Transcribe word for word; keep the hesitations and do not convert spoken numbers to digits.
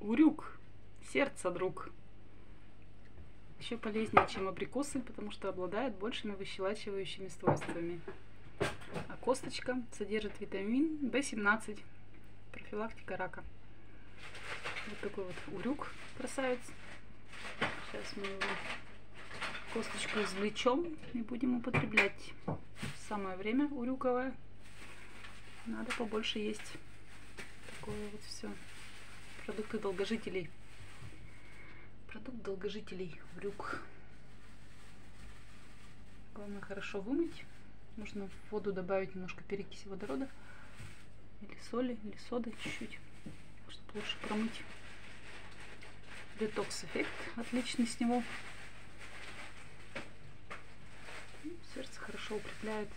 Урюк сердца друг. Еще полезнее, чем абрикосы, потому что обладает большими выщелачивающими свойствами. А косточка содержит витамин бэ семнадцать, профилактика рака. Вот такой вот урюк, красавец. Сейчас мы его косточку извлечем и будем употреблять. Самое время урюковое. Надо побольше есть. Такое вот все. Продукты долгожителей. Продукт долгожителей урюк. Главное хорошо вымыть. Нужно в воду добавить немножко перекиси водорода. Или соли, или соды чуть-чуть, чтобы лучше промыть. Детокс-эффект отличный с него. Сердце хорошо укрепляет.